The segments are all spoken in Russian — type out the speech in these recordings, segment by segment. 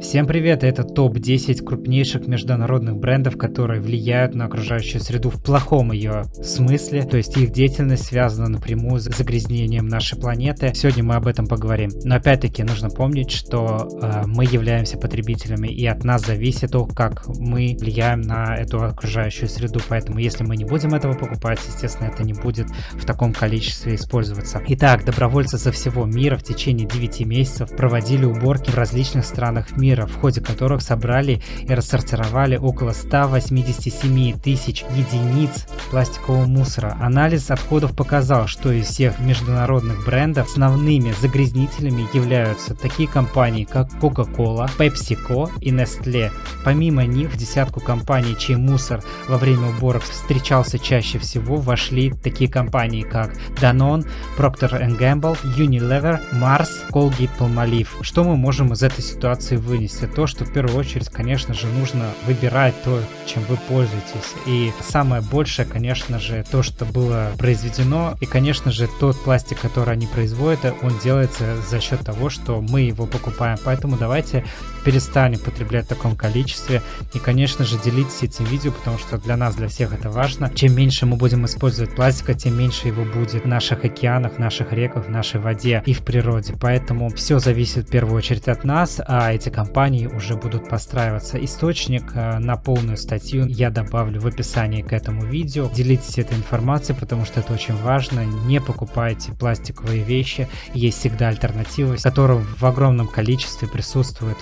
Всем привет, это топ-10 крупнейших международных брендов, которые влияют на окружающую среду в плохом ее смысле, то есть их деятельность связана напрямую с загрязнением нашей планеты. Сегодня мы об этом поговорим. Но опять-таки нужно помнить, что мы являемся потребителями, и от нас зависит то, как мы влияем на эту окружающую среду, поэтому если мы не будем этого покупать, естественно, это не будет в таком количестве использоваться. Итак, добровольцы со всего мира в течение 9 месяцев проводили уборки в различных странах мира, в ходе которых собрали и рассортировали около 187 тысяч единиц пластикового мусора. Анализ отходов показал, что из всех международных брендов основными загрязнителями являются такие компании, как Coca-Cola, PepsiCo и Nestlé. Помимо них в десятку компаний, чей мусор во время уборок встречался чаще всего, вошли такие компании, как Danone, Procter & Gamble, Unilever, Mars, Colgate, Palmolive. Что мы можем из этой ситуации вынести? То, что в первую очередь, конечно же, нужно выбирать то, чем вы пользуетесь. И самое большее, конечно же, то, что было произведено. И, конечно же, тот пластик, который они производят, он делается за счет того, что мы его покупаем. Поэтому давайте перестанем потреблять в таком количестве. И, конечно же, делитесь этим видео, потому что для нас, для всех это важно. Чем меньше мы будем использовать пластика, тем меньше его будет в наших океанах, в наших реках, в нашей воде и в природе. Поэтому все зависит в первую очередь от нас, а эти компании уже будут подстраиваться. Источник на полную статью я добавлю в описании к этому видео. Делитесь этой информацией, потому что это очень важно. Не покупайте пластиковые вещи. Есть всегда альтернативы, которые в огромном количестве присутствуют.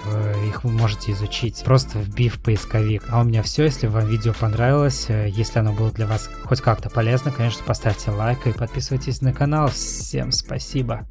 Их вы можете изучить, просто вбив в поисковик. А у меня все. Если вам видео понравилось, если оно было для вас хоть как-то полезно, конечно, поставьте лайк и подписывайтесь на канал. Всем спасибо!